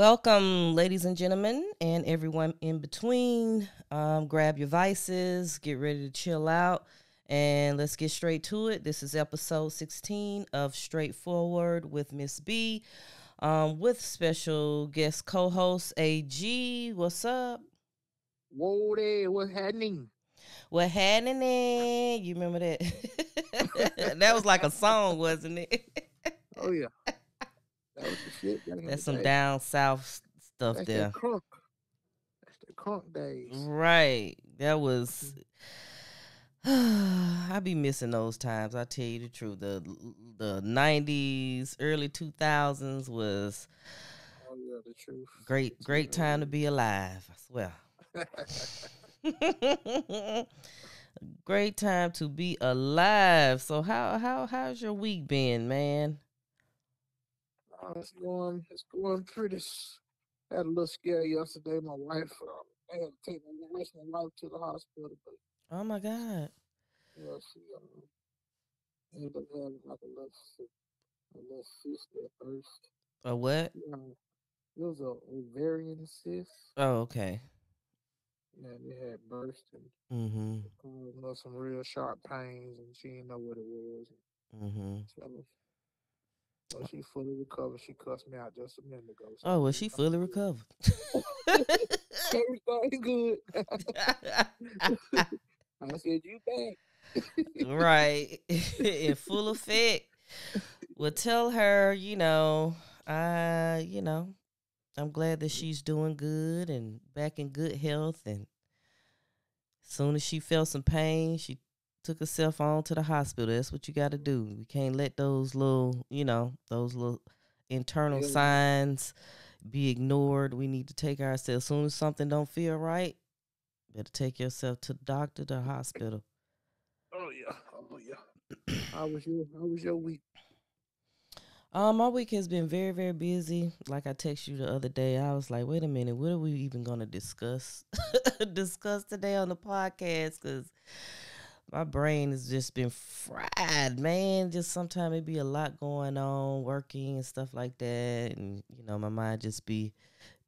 Welcome, ladies and gentlemen, and everyone in between. Grab your vices, get ready to chill out, and let's get straight to it. This is episode 16 of Straightforward with Miss B, with special guest co-host AG. What's up? Whoa there, what's happening? What happening? You remember that? That was like a song, wasn't it? Oh, yeah. That was the shit. That's some down south stuff there. That's the crunk. That's the crunk days. Right. That was... I be missing those times. I tell you the truth. The 90s, early 2000s was... Oh, yeah, the truth. Great time to be alive, I swear. Great time to be alive. So how's your week been, man? It's going pretty. Had a little scare yesterday. My wife, I had to take my rest of my wife to the hospital. But, oh my God! Yeah, you know, she ended up having like a little cyst at first. A what? You know, it was a ovarian cyst. Oh, okay. Yeah, it had burst and some real sharp pains, and she didn't know what it was. So she fully recovered. She cussed me out just a minute ago. So oh, well, she fully recovered. Everything's good. I said, you back. Right. In full effect. Well, tell her, I'm glad that she's doing good and back in good health. And as soon as she felt some pain, she took herself on to the hospital. That's what you got to do. We can't let those little, internal signs be ignored. We need to take ourselves. As soon as something don't feel right, better take yourself to the doctor, to the hospital. Oh, yeah. Oh, yeah. How was your week? My week has been very, very busy. Like I texted you the other day, I was like, wait a minute, what are we even going to discuss today on the podcast? Because my brain has just been fried, man. Just sometimes it be a lot going on, working and stuff like that. And, my mind just be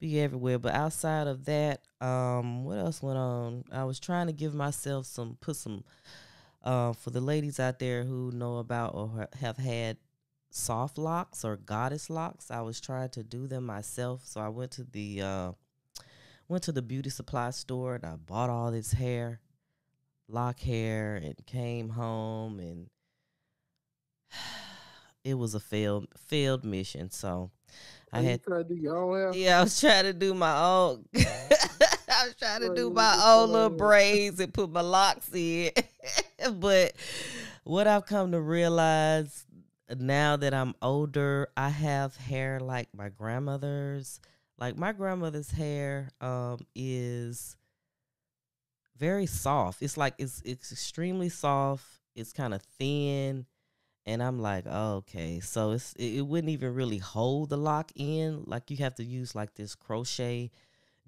everywhere. But outside of that, what else went on? I was trying to give myself for the ladies out there who know about or have had soft locks or goddess locks. I was trying to do them myself. So I went to the beauty supply store and I bought all this hair. Lock hair, and came home, and it was a failed mission. So I had to do your own hair. Yeah, I was trying to do my own. I was trying to do my own little braids and put my locks in. But what I've come to realize now that I'm older, I have hair like my grandmother's. Like my grandmother's hair is very soft. It's extremely soft. It's kind of thin, and I'm like, oh, okay. So it wouldn't even really hold the lock in. Like you have to use like this crochet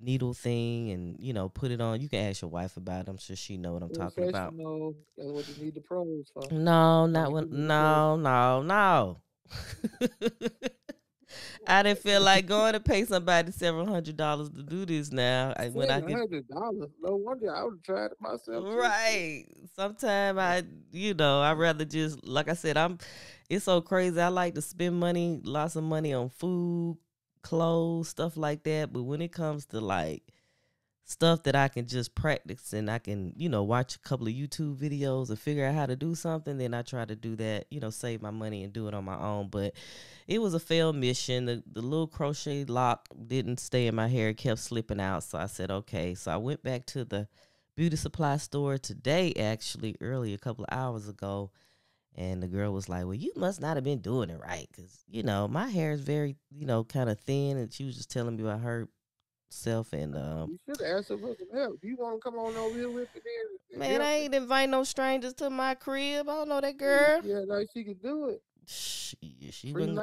needle thing, and put it on. You can ask your wife about it. I'm sure she know what I'm talking about. No, what you need the pros for. No, not when. No. I didn't feel like going to pay somebody $700 to do this now. When I get $700, no wonder I would try it myself. Right. Sometimes I'd rather just, like I said, it's so crazy. I like to spend money, lots of money on food, clothes, stuff like that. But when it comes to like stuff that I can just practice and I can, watch a couple of YouTube videos and figure out how to do something, then I try to do that, save my money and do it on my own. But it was a failed mission. The little crochet lock didn't stay in my hair. It kept slipping out. So I said, okay. So I went back to the beauty supply store today, actually, early, a couple of hours ago. And the girl was like, well, you must not have been doing it right. Because, my hair is very, kind of thin. And she was just telling me about her self and you should ask her for some help. You want to come on over here with me? Man, I ain't invite no strangers to my crib. I don't know that girl. Yeah, like she could do it. She wasn't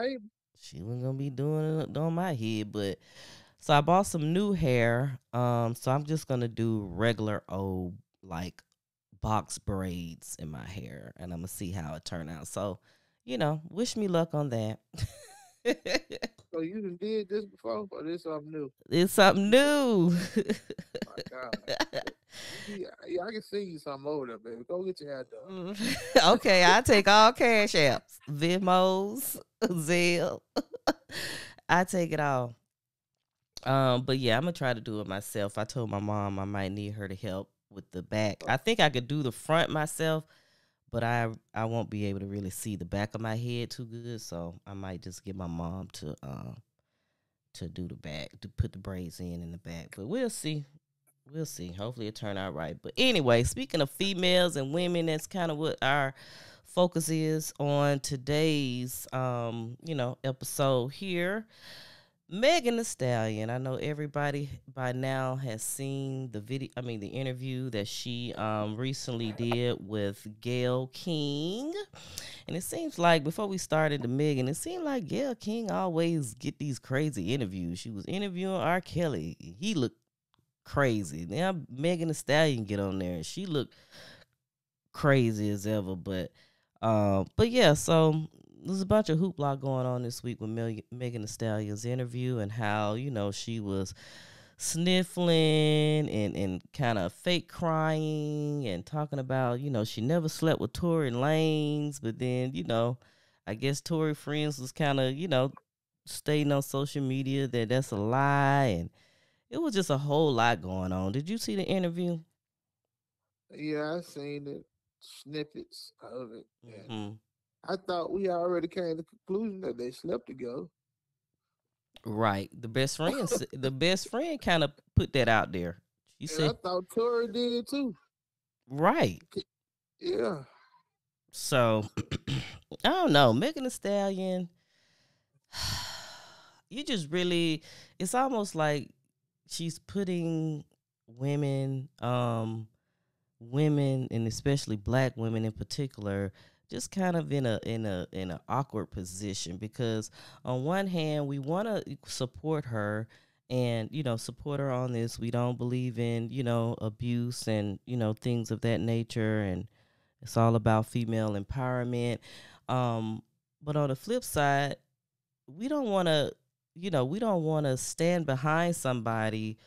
gonna be doing it on my head, but so I bought some new hair. So I'm just gonna do regular old like box braids in my hair, and I'm gonna see how it turn out. So, wish me luck on that. So you did this before, or this something new? It's something new. Oh my God. Yeah, I can send you something over there, baby. Go get your hair done. Okay, I take all cash apps, Venmos, Zelle. I take it all. But yeah, I'm gonna try to do it myself. I told my mom I might need her to help with the back. I think I could do the front myself, but I won't be able to really see the back of my head too good, so I might just get my mom to do the back, to put the braids in the back. But we'll see. We'll see. Hopefully it turned out right. But anyway, speaking of females and women, that's kind of what our focus is on today's episode here. Megan Thee Stallion. I know everybody by now has seen the interview that she recently did with Gayle King. And it seems like before we started the Megan, it seemed like Gayle King always get these crazy interviews. She was interviewing R. Kelly. He looked crazy. Now Megan Thee Stallion get on there and she looked crazy as ever. But yeah, so there's a bunch of hoopla going on this week with Megan Thee Stallion's interview and how, she was sniffling and kind of fake crying and talking about, she never slept with Tory Lanez. But then, I guess Tory friends was kind of, stating on social media that that's a lie. And it was just a whole lot going on. Did you see the interview? Yeah, I seen the snippets of it. Yeah. Mm-hmm. I thought we already came to the conclusion that they slept together. Right. The best friend kind of put that out there. She said, I thought Tory did too. Right. Yeah. So, I don't know. Megan Thee Stallion, you just really, it's almost like she's putting women, and especially black women in particular, just kind of in an awkward position, because on one hand we want to support her and support her on this. We don't believe in abuse and things of that nature, and it's all about female empowerment. But on the flip side, we don't want to stand behind somebody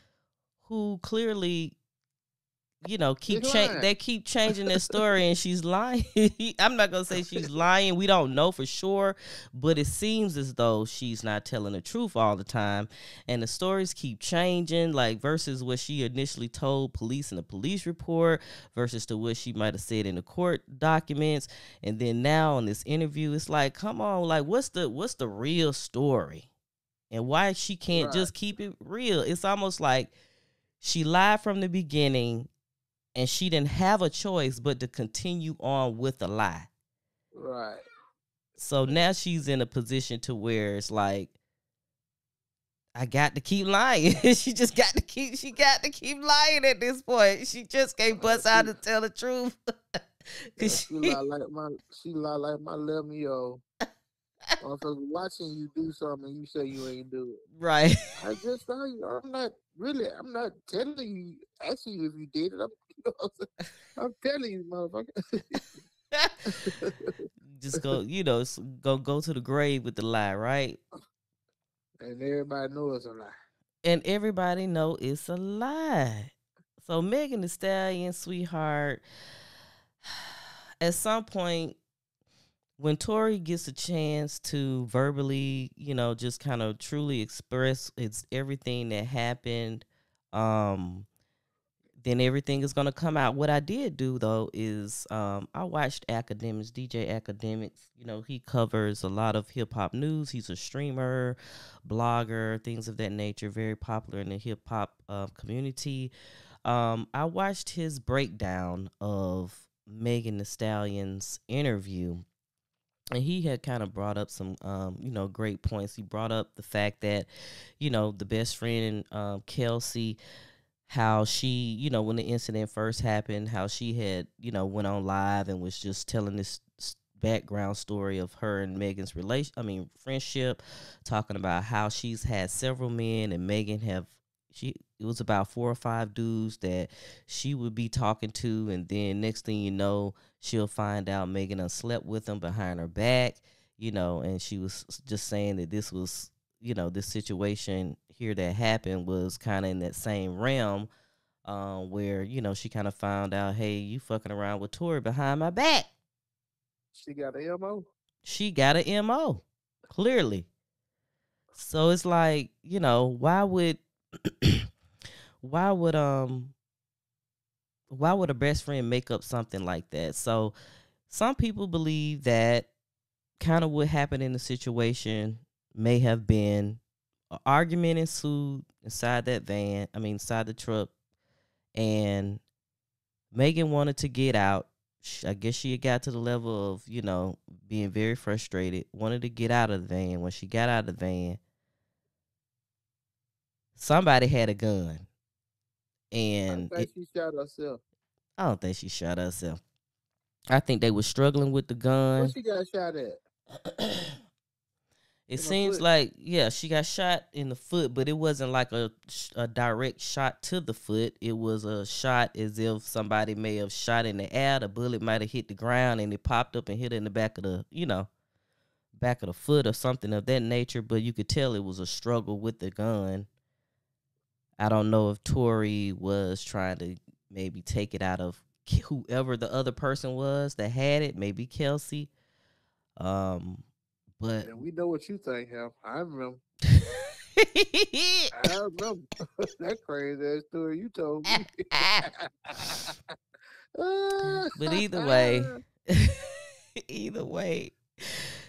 who clearly keep changing their story and she's lying. I'm not going to say she's lying. We don't know for sure, but it seems as though she's not telling the truth all the time. And the stories keep changing, like versus what she initially told police in the police report versus to what she might have said in the court documents. And then now in this interview, it's like, come on, like what's the real story? And why she can't just keep it real? It's almost like she lied from the beginning, and she didn't have a choice but to continue on with a lie. Right. So now she's in a position to where it's like, I got to keep lying. She got to keep lying at this point. She just can't bust out and tell the truth. Yeah, she lie like my 11-year-old. Watching you do something and you say you ain't do it. Right. I just saw you. I'm not telling you. Asking you if you did it. I'm telling you, motherfucker. Just go, go to the grave with the lie, right? And everybody knows it's a lie. So Megan Thee Stallion, sweetheart, at some point, when Tory gets a chance to verbally, just kind of truly express everything that happened, then everything is going to come out. What I did do, though, is I watched Akademiks, DJ Akademiks. He covers a lot of hip-hop news. He's a streamer, blogger, things of that nature, very popular in the hip-hop community. I watched his breakdown of Megan Thee Stallion's interview, and he had kind of brought up some, great points. He brought up the fact that, the best friend, Kelsey, how she, when the incident first happened, how she had, went on live and was just telling this background story of her and Megan's friendship, talking about how she's had several men and Megan it was about 4 or 5 dudes that she would be talking to, and then next thing you know, she'll find out Megan done slept with them behind her back. you know, and she was just saying that this was, you know, this situation here that happened was kind of in that same realm where, you know, she kind of found out, hey, you fucking around with Tory behind my back. She got an M.O.? She got an M.O., clearly. So it's like, you know, why would a best friend make up something like that? So some people believe that kind of what happened in the situation may have been an argument ensued inside that van, I mean, inside the truck, and Megan wanted to get out. I guess she got to the level of, you know, being very frustrated, wanted to get out of the van. When she got out of the van, somebody had a gun. And I think she shot herself. I don't think she shot herself. I think they were struggling with the gun. Where she got shot at? It seems like, yeah, she got shot in the foot, but it wasn't like a direct shot to the foot. It was a shot as if somebody may have shot in the air. The bullet might have hit the ground and it popped up and hit in the back of the, you know, back of the foot or something of that nature. But you could tell it was a struggle with the gun. I don't know if Tory was trying to maybe take it out of whoever the other person was that had it, maybe Kelsey. But and we know what you think, Hal. I remember. I remember that crazy ass story you told me. But either way,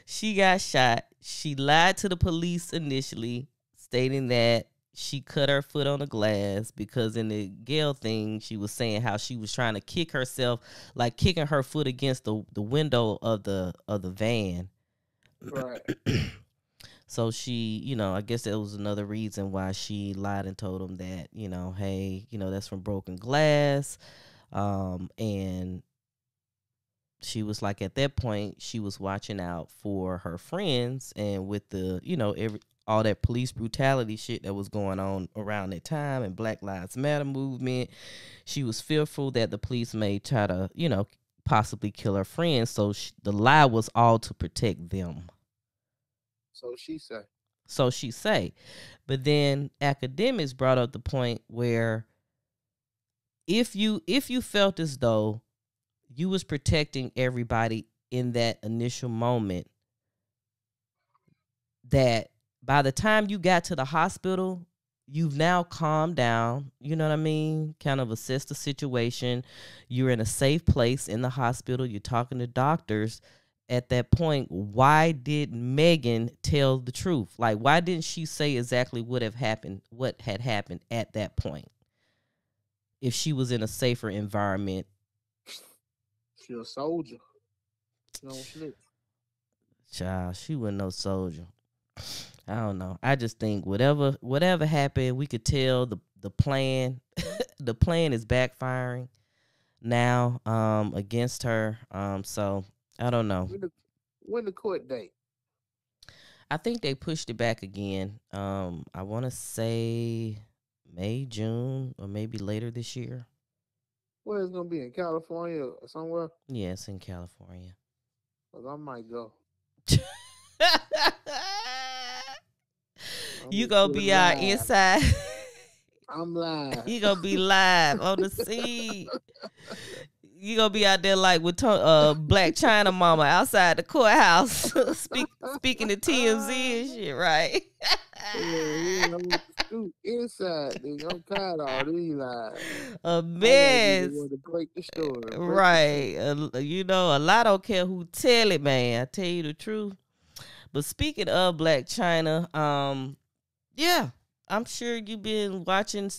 she got shot. She lied to the police initially, stating that she cut her foot on the glass because in the Gail thing, she was saying how she was trying to kick herself, like kicking her foot against the window of the van. Right. So she, you know, I guess that was another reason why she lied and told him that, you know, hey, you know, that's from broken glass. And she was like, at that point, she was watching out for her friends, and with the, you know, all that police brutality shit that was going on around that time and Black Lives Matter movement, she was fearful that the police may try to, you know, possibly kill her friends. So the lie was all to protect them. So she say. But then academics brought up the point where if you felt as though you was protecting everybody in that initial moment, that by the time you got to the hospital, you've now calmed down, you know what I mean, kind of assess the situation. You're in a safe place in the hospital. You're talking to doctors. At that point, why did Megan tell the truth? Like, why didn't she say exactly what had happened at that point? If she was in a safer environment. She a soldier. She don't slip. Child, she wasn't no soldier. I don't know. I just think whatever happened, we could tell the plan. The plan is backfiring now against her. So I don't know. When the court date? I think they pushed it back again. I want to say May, June, or maybe later this year. Well, it's gonna be in California or somewhere. Yeah, it's in California. 'Cause I might go. You gonna be out inside. I'm live. You gonna be live on the scene. You gonna be out there like with Black China Mama outside the courthouse, speaking to TMZ and shit, right? Yeah, I'm with the scoop inside. Nigga, I'm tired of all these lies. A mess. To break the story, right? You know, a lot don't care who tell it, man. I tell you the truth. But speaking of Blac Chyna, yeah, I'm sure you've been watching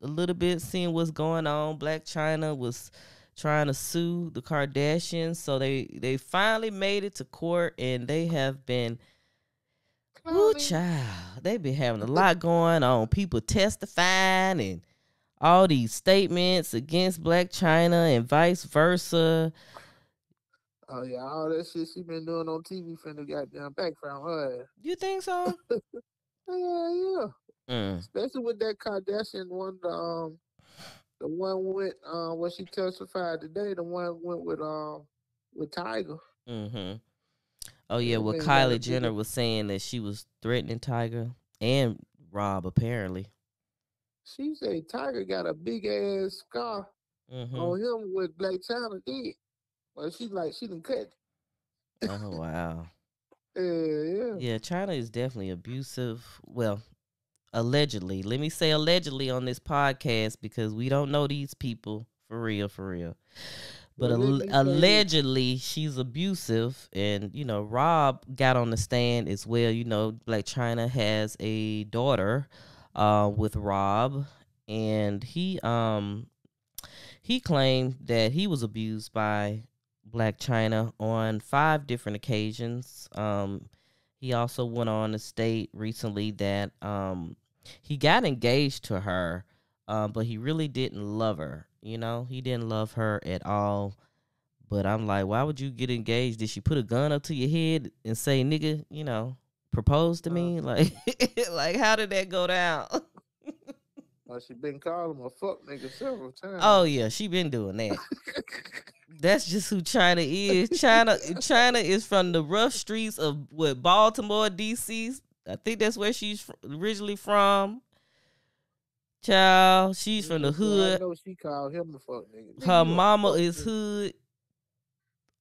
a little bit, seeing what's going on. Blac Chyna was trying to sue the Kardashians, so they finally made it to court, and they have been, ooh, child, they've been having a lot going on. People testifying and all these statements against Blac Chyna and vice versa. Oh, yeah, all that shit she been doing on TV finna goddamn back from her. You think so? Yeah. Especially with that Kardashian one, the one went, when she testified today, the one went with Tiger. Mm-hmm. Oh yeah, well Kylie Jenner was saying that she was threatening Tyga and Rob apparently. She said Tyga got a big ass scar on him with Black China did. Well, she like she done cut. Oh wow. Yeah. Yeah, China is definitely abusive. Well, allegedly. Let me say allegedly on this podcast because we don't know these people for real. But allegedly, she's abusive. And, you know, Rob got on the stand as well. You know, Blac Chyna has a daughter with Rob. And he claimed that he was abused by Blac Chyna on 5 different occasions. He also went on to state recently that he got engaged to her, but he really didn't love her. You know, he didn't love her at all. But I'm like, why would you get engaged? Did she put a gun up to your head and say, nigga, you know, propose to me? Like, like how did that go down? Well, she been calling him a fuck nigga several times. Oh, yeah, she been doing that. That's just who China is. China is from the rough streets of, what, Baltimore, D.C. I think that's where she's originally from. Child, she's from the hood. I know she called him the fuck nigga. Her mama is hood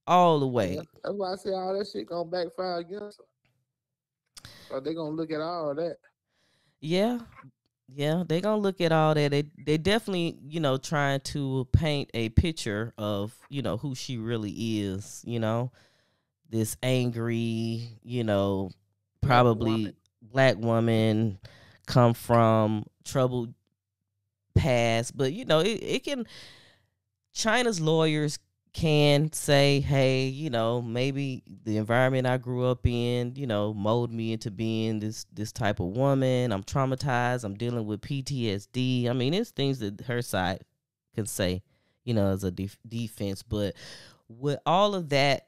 all the way. That's why I say all that shit gonna backfire against her. So they gonna look at all that. Yeah, they gonna look at all that. They definitely, you know, trying to paint a picture of, you know, who she really is. You know, this angry, you know, probably black woman come from troubled past, but you know it can. China's lawyers can say, hey, you know, maybe the environment I grew up in, you know, molded me into being this type of woman. I'm traumatized. I'm dealing with PTSD. I mean, it's things that her side can say, you know, as a defense. But with all of that,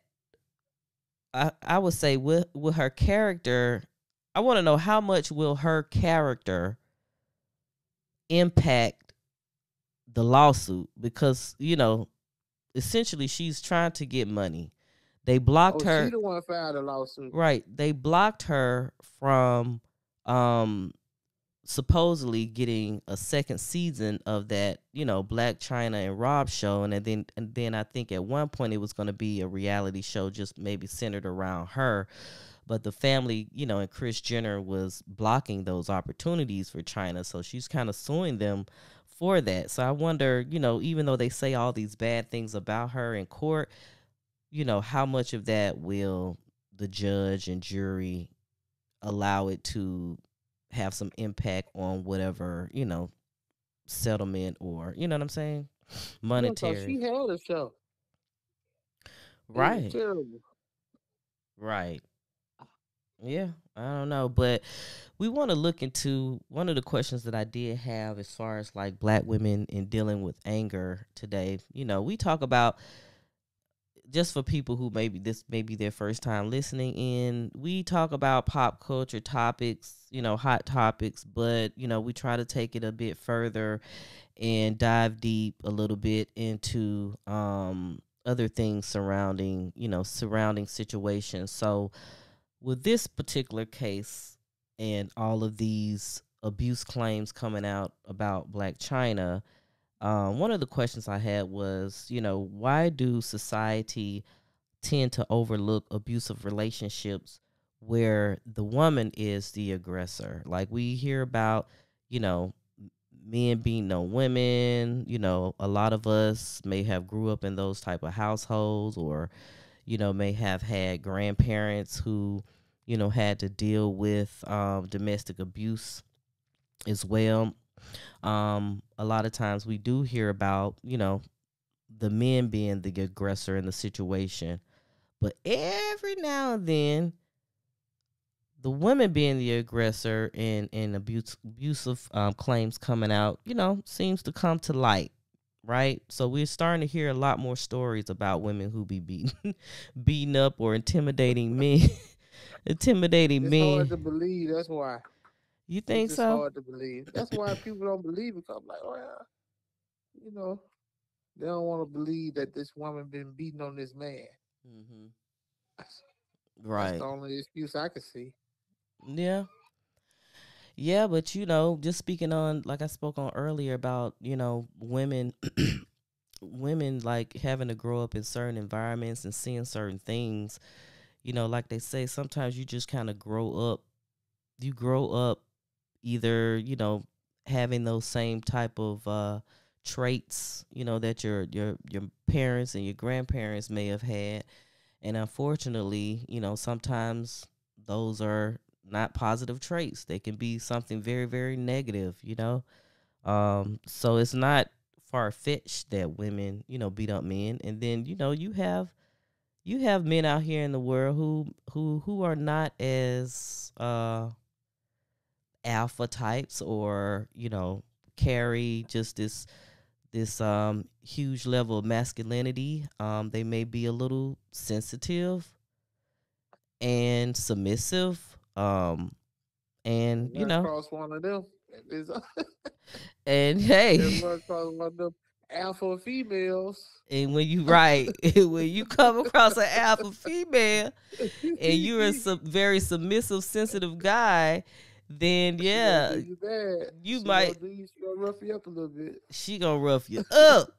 I would say with her character, I want to know how much will her character impact the lawsuit, because you know essentially she's trying to get money. They blocked her. She the one filed the lawsuit, right? They blocked her from supposedly getting a second season of that, you know, Blac Chyna and Rob show, and then I think at one point it was going to be a reality show, just maybe centered around her. But the family, you know, and Kris Jenner was blocking those opportunities for China. So she's kind of suing them for that. So I wonder, you know, even though they say all these bad things about her in court, you know, how much of that will the judge and jury allow it to have some impact on whatever, you know, settlement or, you know what I'm saying, monetary. She held herself. Right. Right. Yeah, I don't know, but we want to look into one of the questions that I did have as far as like black women and dealing with anger today. You know, we talk about, just for people who maybe this may be their first time listening in, we talk about pop culture topics, you know, hot topics, but, you know, we try to take it a bit further and dive deep a little bit into other things surrounding, you know, situations. So, with this particular case and all of these abuse claims coming out about Blac Chyna, one of the questions I had was, you know, why do society tend to overlook abusive relationships where the woman is the aggressor? Like we hear about, you know, men beating on women, you know, a lot of us may have grew up in those type of households or, you know, may have had grandparents who, you know, had to deal with domestic abuse as well. A lot of times we do hear about, you know, the men being the aggressor in the situation. But every now and then, the women being the aggressor and abusive claims coming out, you know, seems to come to light. Right? So we're starting to hear a lot more stories about women who be beating up or intimidating men. It's hard to believe. That's why. You think so? It's hard to believe. That's why people don't believe it. Because I'm like, oh, yeah. You know, they don't want to believe that this woman been beating on this man. Mm-hmm. Right. That's the only excuse I could see. Yeah. Yeah, but, you know, just speaking on, like I spoke on earlier about, you know, women, women like having to grow up in certain environments and seeing certain things, you know, like they say, sometimes you just kind of grow up. You grow up either, you know, having those same type of traits, you know, that your parents and your grandparents may have had. And unfortunately, you know, sometimes those are not positive traits. They can be something very, very negative, you know. So it's not far-fetched that women, you know, beat up men. And then, you know, you have men out here in the world who are not as alpha types, or, you know, carry just this huge level of masculinity. They may be a little sensitive and submissive. And you know, cross one of them. And hey, cross one of them alpha females. And when you when you come across an alpha female, and you're a very submissive, sensitive guy, then yeah, she might rough you up a little bit. She gonna rough you up.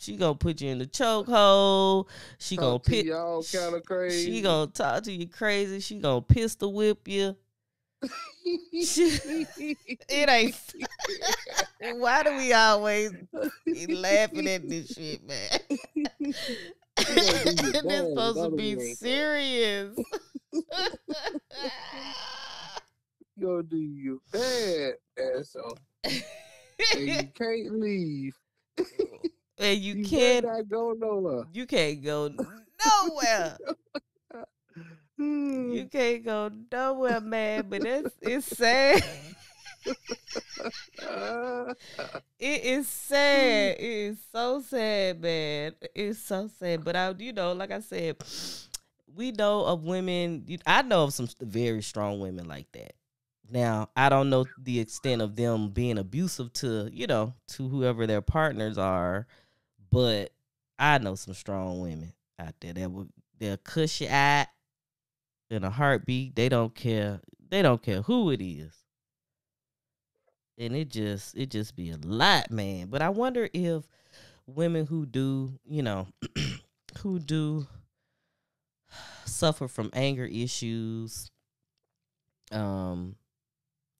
She gonna put you in the chokehold. She gonna piss you all kind of crazy. She gonna talk to you crazy. She gonna pistol whip you. It ain't. Why do we always be laughing at this shit, man? It's supposed to be serious. Gonna do you bad, asshole. And you can't leave. And you can't go nowhere. You can't go nowhere. You can't go nowhere, man. But it's sad. It is sad. It is so sad, man. It's so sad. But I, you know, like I said, we know of women. I know of some very strong women like that. Now, I don't know the extent of them being abusive to, you know, to whoever their partners are, but I know some strong women out there that will, they'll cuss you out in a heartbeat. They don't care. They don't care who it is. And it just be a lot, man. But I wonder if women who do, you know, who do suffer from anger issues,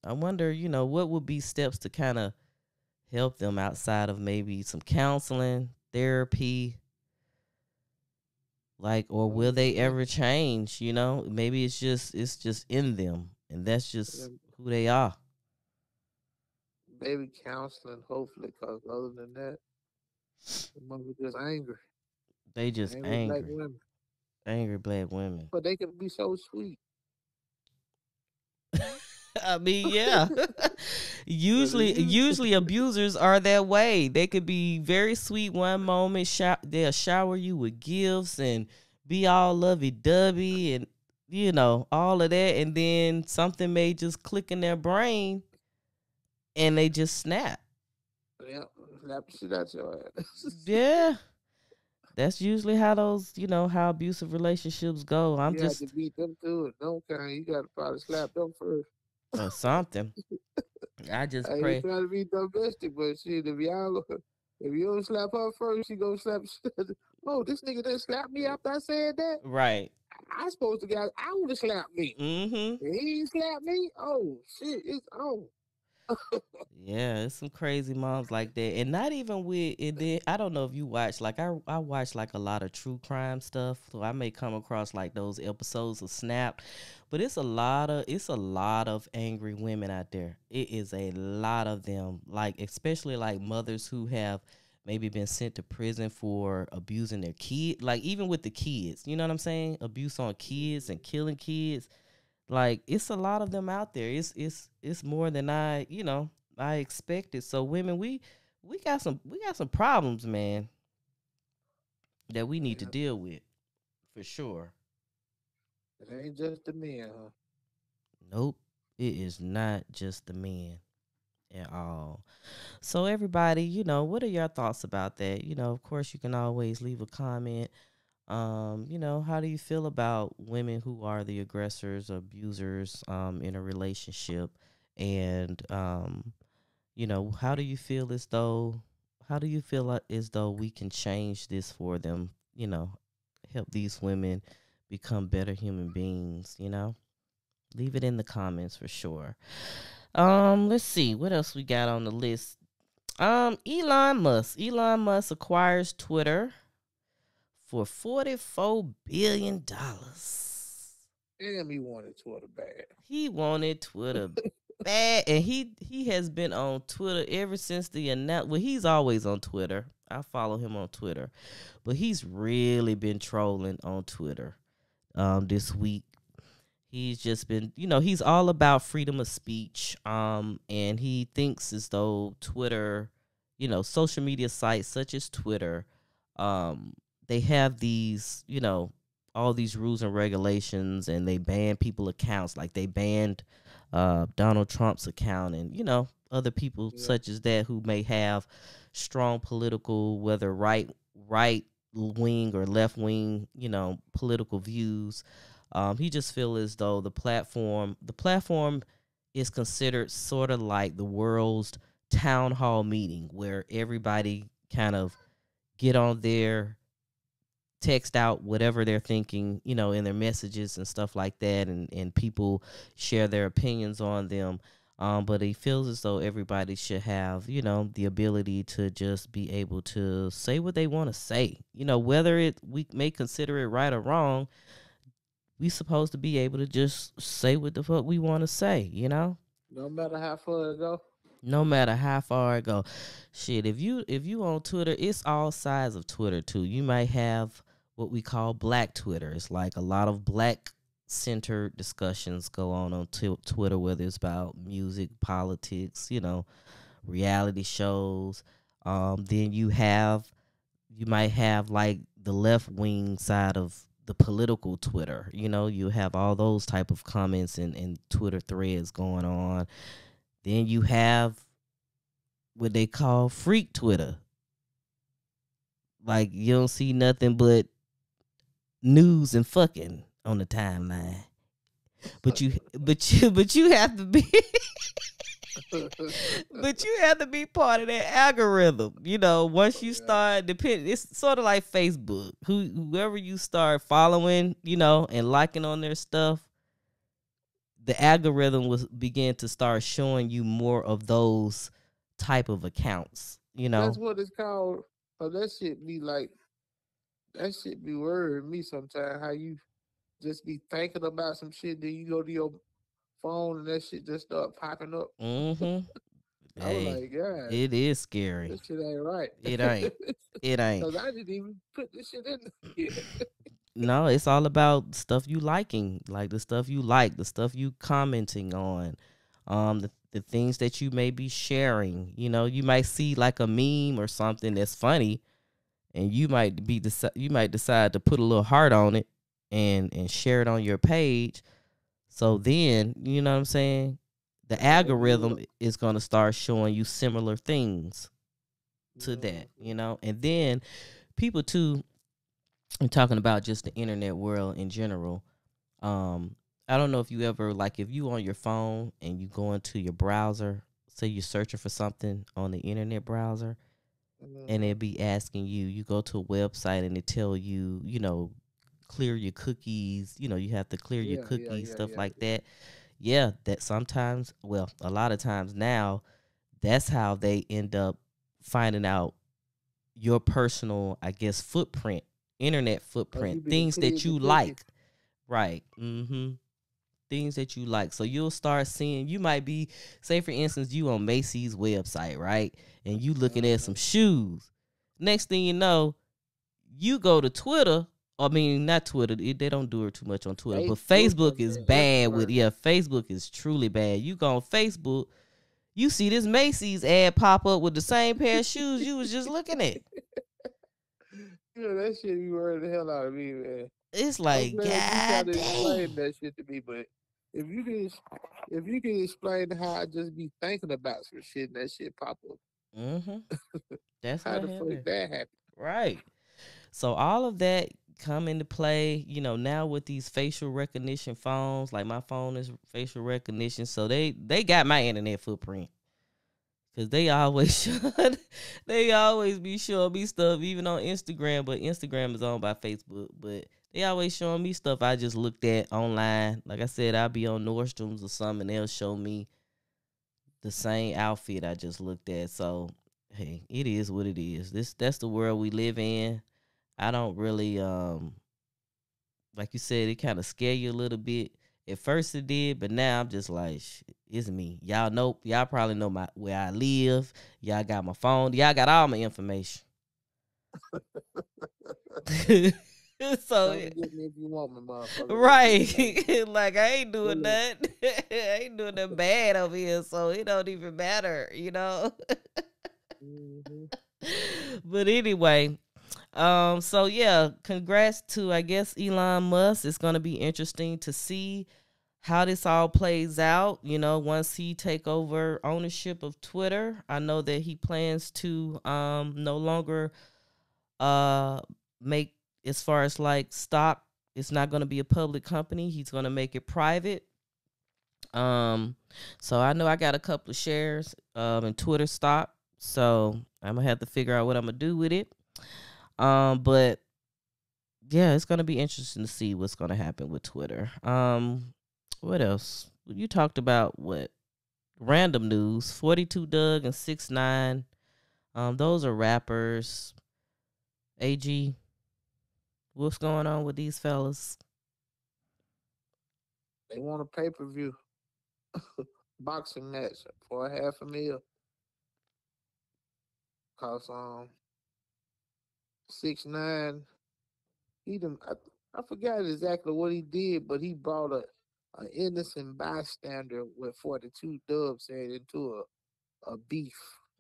I wonder, you know, what would be steps to kind of help them outside of maybe some counseling, therapy, like, or will they ever change, you know? Maybe it's just in them, and that's just who they are. Maybe counseling, hopefully, because other than that, the mother just angry. They just angry. Black women. Angry black women. But they can be so sweet. I mean, yeah. usually abusers are that way. They could be very sweet one moment. They'll shower you with gifts and be all lovey-dovey and, you know, all of that. And then something may just click in their brain and they just snap. Yeah, snap shit out your ass. Yeah. That's usually how those, you know, how abusive relationships go. I'm just have to beat them to it. No, kind. You got to probably slap them first. Or something. I just pray. You trying to be domestic, but shit, if you don't slap her first, she gonna slap. Oh, this nigga done slapped me after I said that. Right. I supposed to guys. I would have slapped me. Mm-hmm. He slapped me. Oh shit, it's on. Yeah, it's some crazy moms like that. And not even with it. I don't know if you watch, like I watch like a lot of true crime stuff, so I may come across like those episodes of Snapped. But it's a lot of angry women out there. It is a lot of them, like especially like mothers who have maybe been sent to prison for abusing their kid, like even with the kids, you know what I'm saying? Abuse on kids and killing kids. Like, it's a lot of them out there. It's more than I, you know, I expected. So women, we got some problems, man, that we need to deal with, for sure. It ain't just the men, huh? Nope, it is not just the men at all. So everybody, you know, what are your thoughts about that? You know, of course, you can always leave a comment. How do you feel about women who are the aggressors, abusers in a relationship? And, how do you feel as though, we can change this for them, help these women become better human beings, Leave it in the comments for sure. Let's see what else we got on the list. Elon Musk acquires Twitter for $44 billion. Damn, he wanted Twitter bad. He wanted Twitter bad, and he has been on Twitter ever since the announcement. Well, he's always on Twitter. I follow him on Twitter, but he's really been trolling on Twitter this week. He's just been, he's all about freedom of speech, and he thinks as though Twitter, social media sites such as Twitter, they have these, all these rules and regulations, and they ban people's accounts, like they banned Donald Trump's account and, other people such as that who may have strong political, whether right wing or left wing, political views. He just feels as though the platform is considered sort of like the world's town hall meeting, where everybody kind of get on there, text out whatever they're thinking, in their messages and stuff like that, and people share their opinions on them. But he feels as though everybody should have, the ability to just be able to say what they want to say. Whether we may consider it right or wrong, we supposed to be able to just say what the fuck we want to say, No matter how far it go. No matter how far it go. Shit, if you on Twitter, it's all sides of Twitter, too. You might have what we call Black Twitter. It's like a lot of Black-centered discussions go on Twitter, whether it's about music, politics, reality shows. Then you might have, like, the left-wing side of the political Twitter, you have all those type of comments and Twitter threads going on. Then you have what they call freak Twitter. Like, you don't see nothing but news and fucking on the timeline. But you have to be but you have to be part of that algorithm, Once you start, it's sort of like Facebook. Whoever you start following, and liking on their stuff, the algorithm will begin to start showing you more of those type of accounts. That's what it's called. Oh, that shit be worrying me sometimes. How you just be thinking about some shit, then you go to your phone and that shit just start popping up. I was like, God, it is scary. This shit ain't right. It ain't. Cause I didn't even put this shit in. No, it's all about stuff you liking, like the stuff you like, the stuff you commenting on, the things that you may be sharing. You might see like a meme or something that's funny, and you might decide to put a little heart on it and share it on your page. So then, the algorithm is going to start showing you similar things to that, And then people, too, I'm talking about just the internet world in general. I don't know if you ever, like, if you on your phone and you go into your browser, say you're searching for something on the internet browser, and it be asking you go to a website and it tell you, clear your cookies, you have to clear your cookies, stuff like that. Yeah, that sometimes, well, a lot of times now, that's how they end up finding out your personal, I guess, footprint, internet footprint, things that you like. Right. Things that you like. So you'll start seeing, you might be, say for instance, you on Macy's website, right? And you looking at some shoes. Next thing you know, you go to Twitter. I mean, not Twitter. They don't do it too much on Twitter. But Facebook is bad with, Facebook is truly bad. You go on Facebook, you see this Macy's ad pop up with the same pair of shoes you was just looking at. That shit be worrying the hell out of me, man. It's like, God damn. You gotta explain that shit to me, but if you can explain how I just be thinking about some shit, and that shit pop up. That's how the fuck that happened. Right. So all of that come into play, you know, now with these facial recognition phones. Like, my phone is facial recognition, so they got my internet footprint. Because they always should. They always be showing me stuff, even on Instagram. But Instagram is owned by Facebook. But they always showing me stuff I just looked at online. Like I said, I'll be on Nordstrom's or something, and they'll show me the same outfit I just looked at. So, hey, it is what it is. That's the world we live in. I don't really, like you said, it kind of scare you a little bit. At first it did, but now I'm just like, it's me. Y'all know, y'all probably know where I live. Y'all got my phone. Y'all got all my information. So get me if you want me, motherfucker. Right. Like, I ain't doing nothing. I ain't doing nothing bad over here, so it don't even matter, you know. But anyway, so yeah, congrats to, I guess, Elon Musk. It's gonna be interesting to see how this all plays out, you know, once he take over ownership of Twitter. I know that he plans to no longer make, as far as like stock, it's not going to be a public company. He's going to make it private. So I know I got a couple of shares in Twitter stock, so I'm going to have to figure out what I'm going to do with it. But yeah, it's going to be interesting to see what's going to happen with Twitter. What else? You talked about what? Random news. 42 Doug and 6ix9ine. Those are rappers. AG. What's going on with these fellas? They want a pay-per-view boxing match for $500,000. Cause 6ix9ine, he done, I forgot exactly what he did, but he brought an innocent bystander with 42 Dubs into a beef.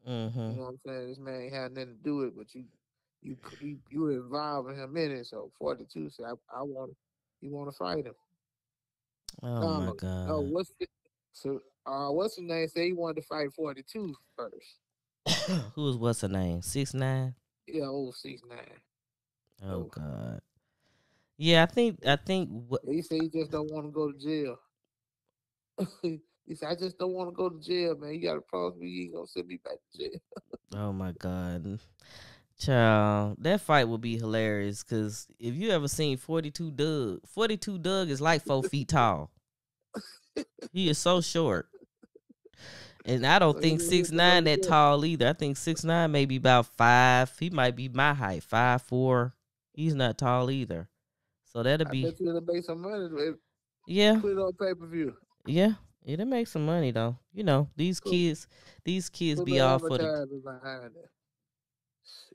Mm-hmm. You know what I'm saying? This man ain't had nothing to do with it, but you involving him in it, so 42 said, "I want, you want to fight him." Oh my God! Oh, what's the name? Say he wanted to fight 42 first. Who was what's her name? 6ix9ine. Yeah, old 6ix9ine. Oh God! Yeah, I think he said he just don't want to go to jail. He said, "I just don't want to go to jail, man. You got to promise me you ain't gonna send me back to jail." Oh my God. Child, that fight would be hilarious, because if you ever seen 42 Doug, 42 Doug is like 4 feet tall. He is so short. And I don't think 6'9" that tall either. I think 6'9" maybe about 5. He might be my height, 5'4". He's not tall either. So that'll be... I bet you it'll make some money. Yeah. Put it on pay-per-view. Yeah. It'll make some money, though. You know, these kids be all for the...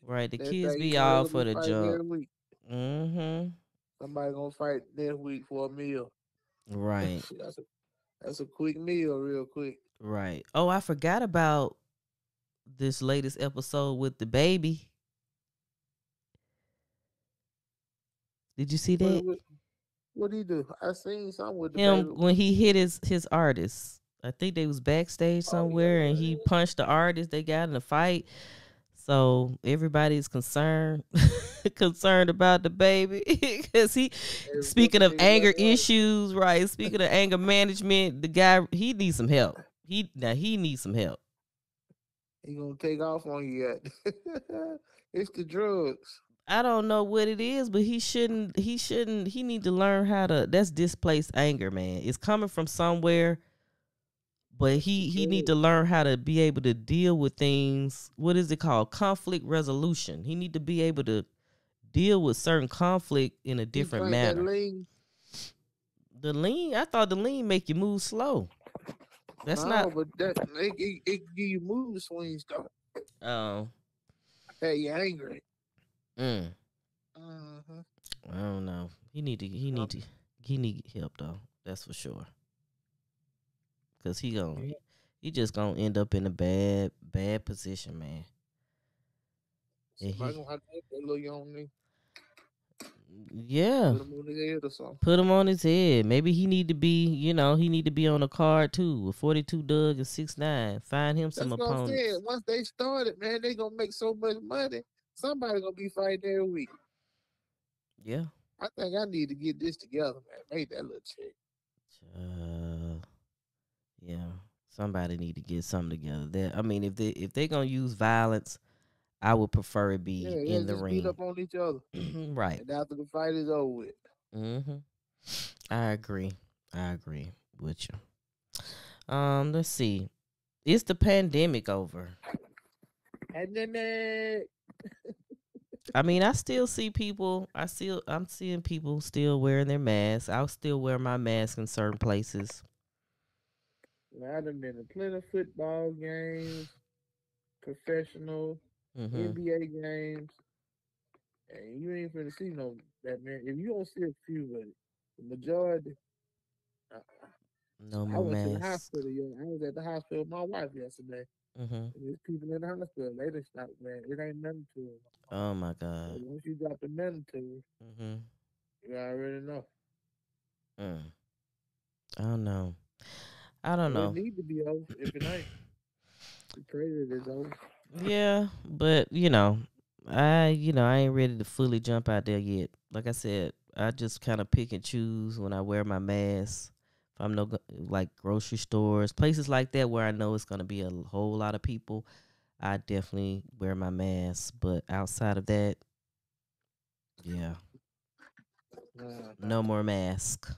Right, the kids be all for the job. Mm-hmm. Somebody gonna fight next week for a meal. Right. That's a quick meal, real quick. Right. Oh, I forgot about this latest episode with the baby. Did you see that? What did he do? I seen something with him when he hit his artist. I think they was backstage somewhere, and he punched the artist. They got in a fight. So everybody's concerned about the baby, because he, speaking of anger issues, right? Speaking of anger management, the guy, he needs some help. He needs some help. He gonna take off on you yet? It's the drugs. I don't know what it is, but he shouldn't. He need to learn how to. That's displaced anger, man. It's coming from somewhere. But he need to learn how to be able to deal with things. What is it called? Conflict resolution. He need to be able to deal with certain conflict in a different manner. The lean. I thought the lean make you move slow. That's not. But it give you mood swings though. Oh. Hey, you angry? I don't know. He need help though. That's for sure. Cause he just gonna end up in a bad position, man. Yeah. Put him on his head or something. Put him on his head. Maybe he need to be, you know, he need to be on a card too with 42 Doug and 6'9". Find him some opponents. Once they started, man, they gonna make so much money. Somebody gonna be fighting every week. Yeah. I think I need to get this together, man. Make that little check. Yeah. Somebody need to get something together. That, I mean, if they gonna use violence, I would prefer it be in the ring. Beat up on each other, right? And after the fight is over with. I agree with you. Let's see. Is the pandemic over? Pandemic. I mean, I still see people. I'm seeing people still wearing their masks. I'll still wear my mask in certain places. I've been to plenty of football games, professional NBA games, and you ain't finna see no that man. If you don't see a few, but the majority, no more masks. I was at the hospital with my wife yesterday. And there's people in the hospital. They just stopped, man. It ain't nothing to them. Oh my God! So once you drop the nothing to them, you already know. I don't know. It need to be over if it ain't. It's crazy that it's over. Yeah, but I ain't ready to fully jump out there yet. Like I said, I just kind of pick and choose when I wear my mask. If I'm like grocery stores, places like that where I know it's gonna be a whole lot of people, I definitely wear my mask. But outside of that, yeah, no more mask.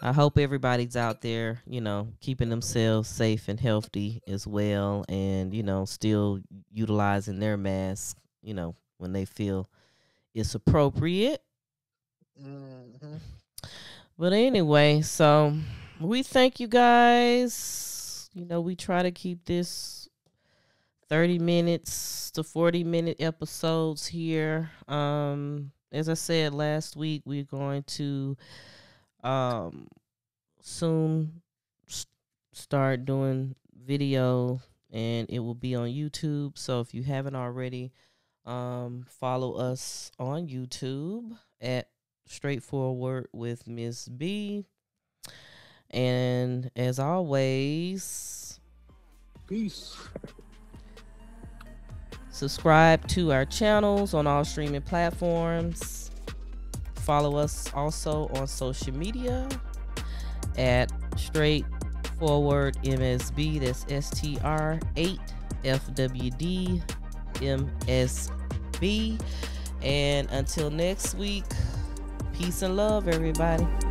I hope everybody's out there, keeping themselves safe and healthy as well, and, still utilizing their mask, when they feel it's appropriate. But anyway, so we thank you guys. We try to keep this 30 minutes to 40-minute episodes here. As I said last week, we're going to soon start doing video, and it will be on YouTube. So if you haven't already, follow us on YouTube at Straightforward with Miss B. And as always, peace. Subscribe to our channels on all streaming platforms. Follow us also on social media at Straightforward MSB. That's STR8FWD MSB. And until next week, peace and love, everybody.